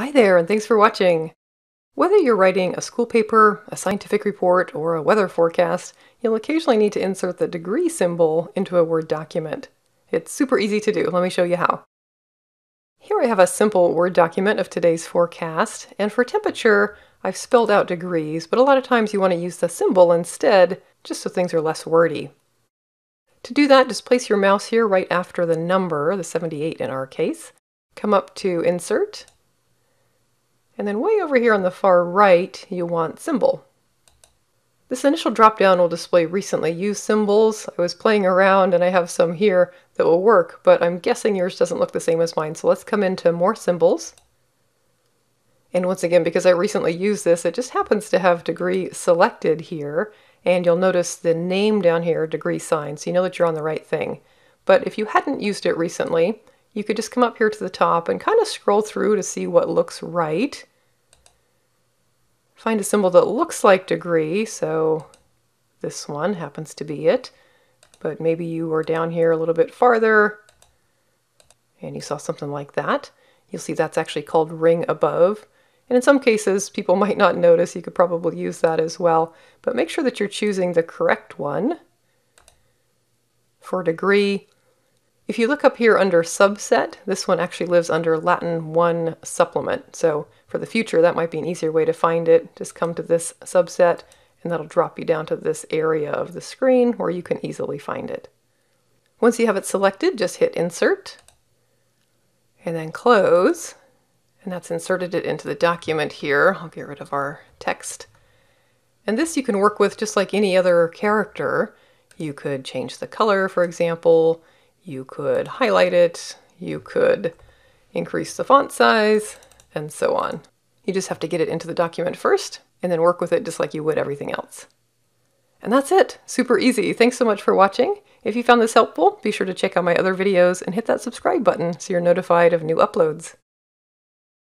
Hi there, and thanks for watching. Whether you're writing a school paper, a scientific report, or a weather forecast, you'll occasionally need to insert the degree symbol into a Word document. It's super easy to do. Let me show you how. Here I have a simple Word document of today's forecast, and for temperature, I've spelled out degrees, but a lot of times you want to use the symbol instead, just so things are less wordy. To do that, just place your mouse here right after the number, the 78 in our case, come up to Insert, and then way over here on the far right, you want Symbol. This initial drop-down will display recently used symbols. I was playing around and I have some here that will work, but I'm guessing yours doesn't look the same as mine, so let's come into More Symbols. And once again, because I recently used this, it just happens to have degree selected here, and you'll notice the name down here, degree sign, so you know that you're on the right thing. But if you hadn't used it recently, you could just come up here to the top and kind of scroll through to see what looks right. Find a symbol that looks like degree, so this one happens to be it, but maybe you were down here a little bit farther and you saw something like that. You'll see that's actually called ring above. And in some cases, people might not notice. You could probably use that as well, but make sure that you're choosing the correct one for degree. If you look up here under subset, this one actually lives under Latin 1 supplement. So for the future, that might be an easier way to find it. Just come to this subset and that'll drop you down to this area of the screen where you can easily find it. Once you have it selected, just hit Insert and then Close. And that's inserted it into the document here. I'll get rid of our text. And this you can work with just like any other character. You could change the color, for example. You could highlight it. You could increase the font size, and so on. You just have to get it into the document first, and then work with it just like you would everything else. And that's it. Super easy. Thanks so much for watching. If you found this helpful, be sure to check out my other videos and hit that subscribe button so you're notified of new uploads.